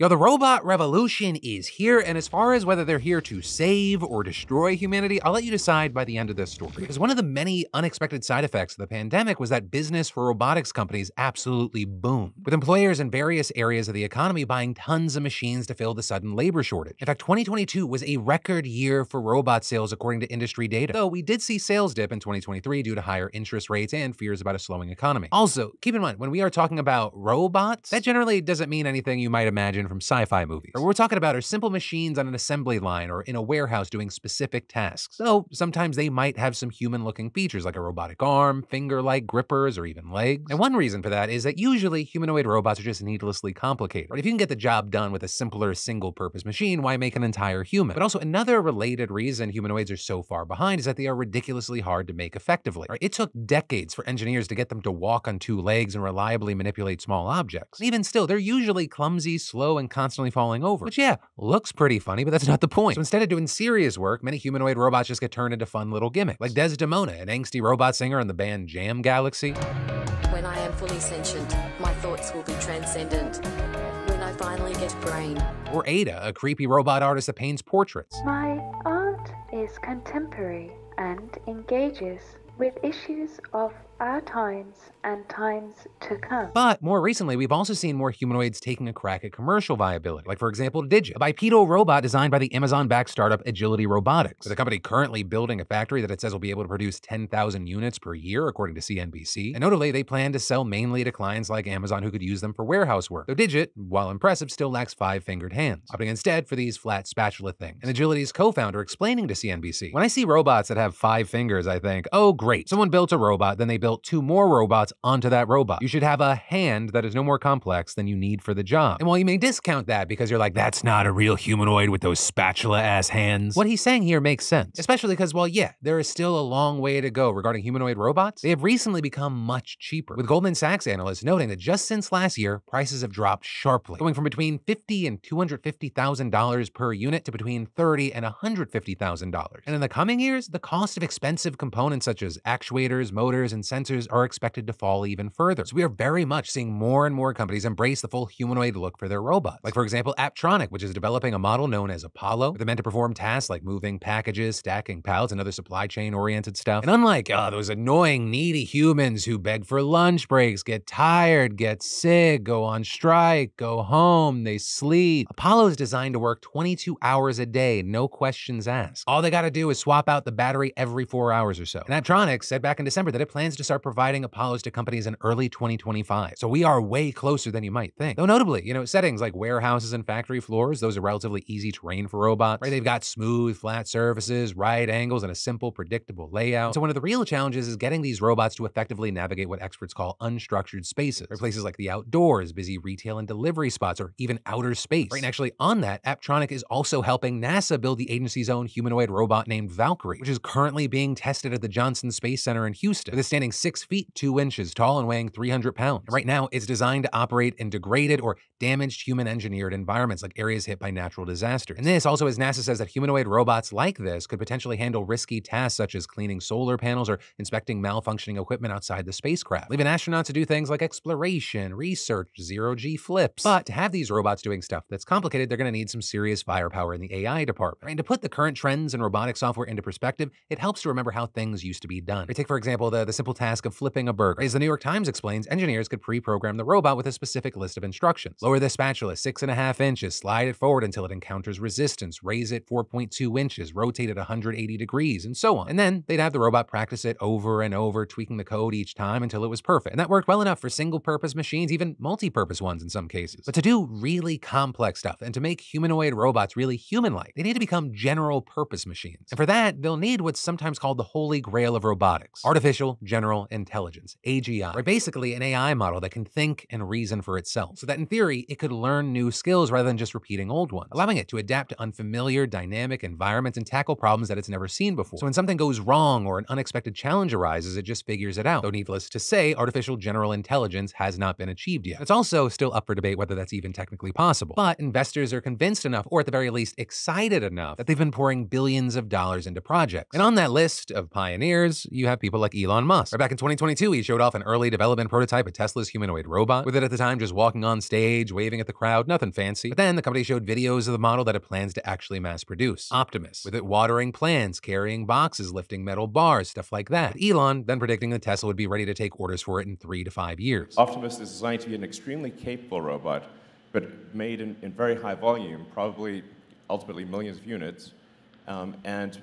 Yo, the robot revolution is here, and as far as whether they're here to save or destroy humanity, I'll let you decide by the end of this story. Because one of the many unexpected side effects of the pandemic was that business for robotics companies absolutely boomed, with employers in various areas of the economy buying tons of machines to fill the sudden labor shortage. In fact, 2022 was a record year for robot sales according to industry data, though we did see sales dip in 2023 due to higher interest rates and fears about a slowing economy. Also, keep in mind, when we are talking about robots, that generally doesn't mean anything you might imagine from sci-fi movies. Or what we're talking about are simple machines on an assembly line or in a warehouse doing specific tasks, though sometimes they might have some human-looking features like a robotic arm, finger-like grippers, or even legs. And one reason for that is that usually humanoid robots are just needlessly complicated. Right? If you can get the job done with a simpler single-purpose machine, why make an entire human? But also another related reason humanoids are so far behind is that they are ridiculously hard to make effectively. Right? It took decades for engineers to get them to walk on two legs and reliably manipulate small objects. And even still, they're usually clumsy, slow, and constantly falling over. Which yeah, looks pretty funny, but that's not the point. So instead of doing serious work, many humanoid robots just get turned into fun little gimmicks. Like Desdemona, an angsty robot singer in the band Jam Galaxy. When I am fully sentient, my thoughts will be transcendent. When I finally get a brain. Or Ada, a creepy robot artist that paints portraits. My art is contemporary and engages with issues of our times and times to come. But more recently, we've also seen more humanoids taking a crack at commercial viability. Like for example, Digit, a bipedal robot designed by the Amazon-backed startup Agility Robotics, with a company currently building a factory that it says will be able to produce 10,000 units per year, according to CNBC. And notably, they plan to sell mainly to clients like Amazon who could use them for warehouse work. Though Digit, while impressive, still lacks five-fingered hands, opting instead for these flat spatula things. And Agility's co-founder explaining to CNBC, "When I see robots that have 5 fingers, I think, oh great, someone built a robot, then they built 2 more robots onto that robot. You should have a hand that is no more complex than you need for the job." And while you may discount that because you're like, that's not a real humanoid with those spatula-ass hands, what he's saying here makes sense. Especially because while, yeah, there is still a long way to go regarding humanoid robots, they have recently become much cheaper, with Goldman Sachs analysts noting that just since last year, prices have dropped sharply, going from between $50,000 and $250,000 per unit to between $30,000 and $150,000. And in the coming years, the cost of expensive components such as actuators, motors, and sensors are expected to fall even further. So we are very much seeing more and more companies embrace the full humanoid look for their robots. Like for example, Aptronic, which is developing a model known as Apollo, they're meant to perform tasks like moving packages, stacking pallets, and other supply chain oriented stuff. And unlike those annoying needy humans who beg for lunch breaks, get tired, get sick, go on strike, go home, they sleep, Apollo is designed to work 22 hours a day, no questions asked. All they gotta do is swap out the battery every 4 hours or so. And Aptronic said back in December that it plans to start providing Apollos to companies in early 2025. So we are way closer than you might think. Though notably, you know, settings like warehouses and factory floors, those are relatively easy terrain for robots, right? They've got smooth, flat surfaces, right angles, and a simple, predictable layout. So one of the real challenges is getting these robots to effectively navigate what experts call unstructured spaces, or places like the outdoors, busy retail and delivery spots, or even outer space. Right? And actually on that, Aptronic is also helping NASA build the agency's own humanoid robot named Valkyrie, which is currently being tested at the Johnson Space Center in Houston, with a standing 6 feet 2 inches tall and weighing 300 pounds. And right now, it's designed to operate in degraded or damaged human-engineered environments, like areas hit by natural disasters. And this also, as NASA says, that humanoid robots like this could potentially handle risky tasks such as cleaning solar panels or inspecting malfunctioning equipment outside the spacecraft, leaving astronauts to do things like exploration, research, zero-G flips. But to have these robots doing stuff that's complicated, they're going to need some serious firepower in the AI department. And to put the current trends in robotic software into perspective, it helps to remember how things used to be done. Take, for example, the simple task of flipping a burger. As the New York Times explains, engineers could pre-program the robot with a specific list of instructions. Lower the spatula 6.5 inches, slide it forward until it encounters resistance, raise it 4.2 inches, rotate it 180 degrees, and so on. And then they'd have the robot practice it over and over, tweaking the code each time until it was perfect. And that worked well enough for single-purpose machines, even multi-purpose ones in some cases. But to do really complex stuff and to make humanoid robots really human-like, they need to become general-purpose machines. And for that, they'll need what's sometimes called the holy grail of robotics: artificial general intelligence, AGI, or basically an AI model that can think and reason for itself, so that in theory, it could learn new skills rather than just repeating old ones, allowing it to adapt to unfamiliar, dynamic environments and tackle problems that it's never seen before. So when something goes wrong or an unexpected challenge arises, it just figures it out. Though needless to say, artificial general intelligence has not been achieved yet. It's also still up for debate whether that's even technically possible. But investors are convinced enough, or at the very least excited enough, that they've been pouring billions of dollars into projects. And on that list of pioneers, you have people like Elon Musk. But back in 2022, he showed off an early development prototype of Tesla's humanoid robot, with it at the time just walking on stage, waving at the crowd, nothing fancy. But then the company showed videos of the model that it plans to actually mass produce. Optimus, with it watering plants, carrying boxes, lifting metal bars, stuff like that. But Elon then predicting that Tesla would be ready to take orders for it in 3 to 5 years. Optimus is designed to be an extremely capable robot, but made in very high volume, probably ultimately millions of units, and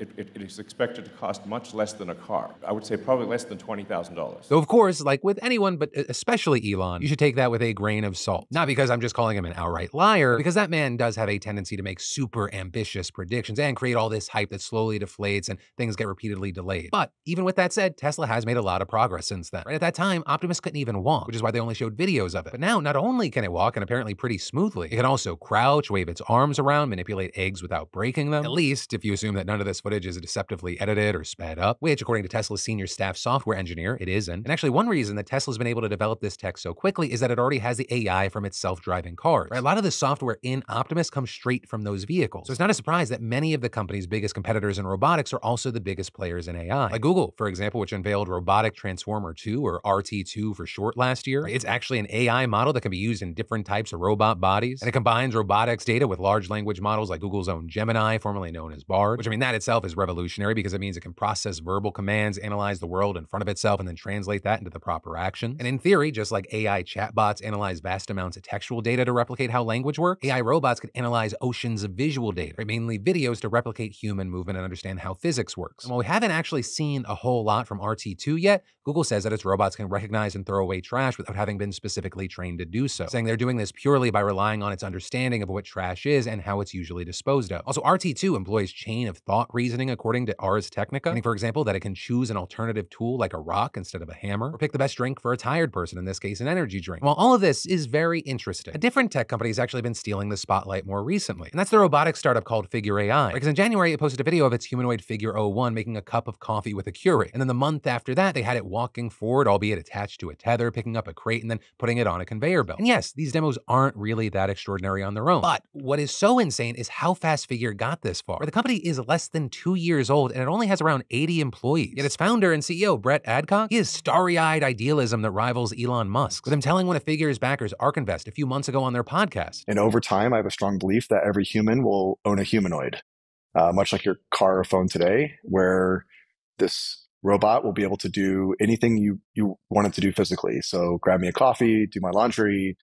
it is expected to cost much less than a car. I would say probably less than $20,000. So of course, like with anyone, but especially Elon, you should take that with a grain of salt. Not because I'm just calling him an outright liar, because that man does have a tendency to make super ambitious predictions and create all this hype that slowly deflates and things get repeatedly delayed. But even with that said, Tesla has made a lot of progress since then. Right at that time, Optimus couldn't even walk, which is why they only showed videos of it. But now, not only can it walk, and apparently pretty smoothly, it can also crouch, wave its arms around, manipulate eggs without breaking them, at least if you assume that none of this footage is deceptively edited or sped up, which according to Tesla's senior staff software engineer, it isn't. And actually one reason that Tesla's been able to develop this tech so quickly is that it already has the AI from its self-driving cars. Right? A lot of the software in Optimus comes straight from those vehicles. So it's not a surprise that many of the company's biggest competitors in robotics are also the biggest players in AI. Like Google, for example, which unveiled Robotic Transformer 2, or RT2 for short, last year. It's actually an AI model that can be used in different types of robot bodies. And it combines robotics data with large language models like Google's own Gemini, formerly known as BARD, which I mean, that itself is revolutionary because it means it can process verbal commands, analyze the world in front of itself, and then translate that into the proper action. And in theory, just like AI chatbots analyze vast amounts of textual data to replicate how language works, AI robots could analyze oceans of visual data, right? Mainly videos, to replicate human movement and understand how physics works. And while we haven't actually seen a whole lot from RT2 yet, Google says that its robots can recognize and throw away trash without having been specifically trained to do so, saying they're doing this purely by relying on its understanding of what trash is and how it's usually disposed of. Also, RT2 employs chain of thought reasoning according to Ars Technica, meaning, for example, that it can choose an alternative tool like a rock instead of a hammer, or pick the best drink for a tired person, in this case an energy drink. And while all of this is very interesting, a different tech company has actually been stealing the spotlight more recently, and that's the robotics startup called Figure AI. Because in January, it posted a video of its humanoid Figure 01 making a cup of coffee with a Keurig, and then the month after that, they had it walking forward, albeit attached to a tether, picking up a crate and then putting it on a conveyor belt. And yes, these demos aren't really that extraordinary on their own, but what is so insane is how fast Figure got this far. The company is less than 2 years old, and it only has around 80 employees. Yet its founder and CEO, Brett Adcock, he has starry-eyed idealism that rivals Elon Musk, with him telling one of Figure's backers, ArcInvest, a few months ago on their podcast. And over time, I have a strong belief that every human will own a humanoid, much like your car or phone today, where this robot will be able to do anything you want it to do physically. So grab me a coffee, do my laundry,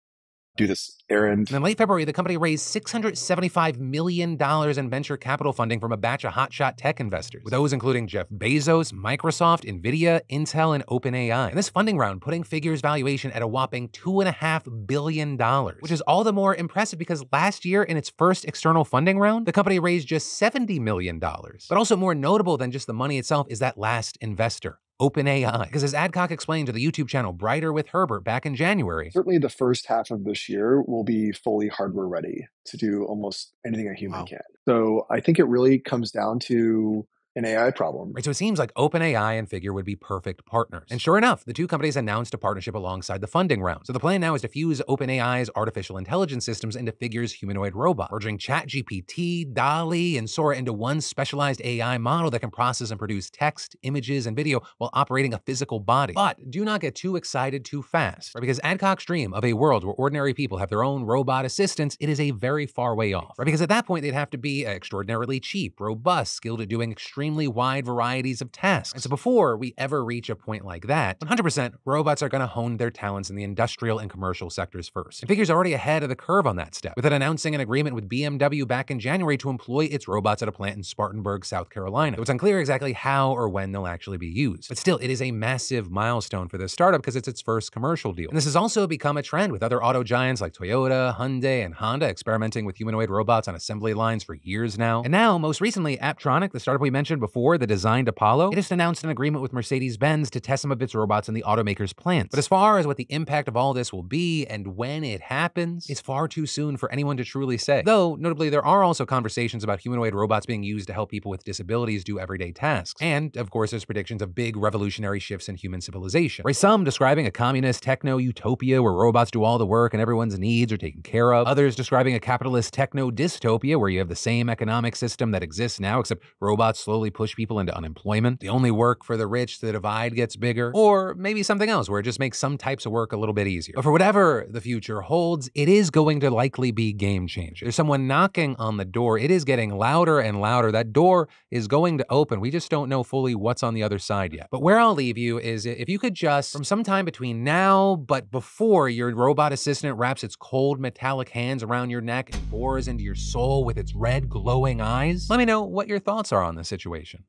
do this errand. And in late February, the company raised $675 million in venture capital funding from a batch of hotshot tech investors, with those including Jeff Bezos, Microsoft, NVIDIA, Intel, and OpenAI. And this funding round putting Figure's valuation at a whopping $2.5 billion, which is all the more impressive because last year, in its first external funding round, the company raised just $70 million. But also more notable than just the money itself is that last investor, OpenAI. Because as Adcock explained to the YouTube channel Brighter with Herbert back in January, certainly the first half of this year will be fully hardware ready to do almost anything a human can. So I think it really comes down to an AI problem. Right, so it seems like OpenAI and Figure would be perfect partners. And sure enough, the two companies announced a partnership alongside the funding round. So the plan now is to fuse OpenAI's artificial intelligence systems into Figure's humanoid robot, merging ChatGPT, DALL-E, and Sora into one specialized AI model that can process and produce text, images, and video while operating a physical body. But do not get too excited too fast, right? Because Adcock's dream of a world where ordinary people have their own robot assistants, it is a very far way off, right? Because at that point, they'd have to be extraordinarily cheap, robust, skilled at doing extremely wide varieties of tasks. And so before we ever reach a point like that, 100% robots are going to hone their talents in the industrial and commercial sectors first. And Figure's already ahead of the curve on that step, with it announcing an agreement with BMW back in January to employ its robots at a plant in Spartanburg, South Carolina. So it's unclear exactly how or when they'll actually be used. But still, it is a massive milestone for this startup because it's its first commercial deal. And this has also become a trend, with other auto giants like Toyota, Hyundai, and Honda experimenting with humanoid robots on assembly lines for years now. And now, most recently, Aptronic, the startup we mentioned before that designed Apollo, it just announced an agreement with Mercedes-Benz to test some of its robots in the automaker's plants. But as far as what the impact of all this will be and when it happens, it's far too soon for anyone to truly say. Though, notably, there are also conversations about humanoid robots being used to help people with disabilities do everyday tasks. And, of course, there's predictions of big revolutionary shifts in human civilization, right? Some describing a communist techno-utopia where robots do all the work and everyone's needs are taken care of. Others describing a capitalist techno-dystopia where you have the same economic system that exists now, except robots slowly slowly push people into unemployment? They only work for the rich, the divide gets bigger? Or maybe something else where it just makes some types of work a little bit easier. But for whatever the future holds, it is going to likely be game changing. There's someone knocking on the door. It is getting louder and louder. That door is going to open. We just don't know fully what's on the other side yet. But where I'll leave you is if you could just, from sometime between now, but before your robot assistant wraps its cold metallic hands around your neck and bores into your soul with its red glowing eyes, let me know what your thoughts are on this situation.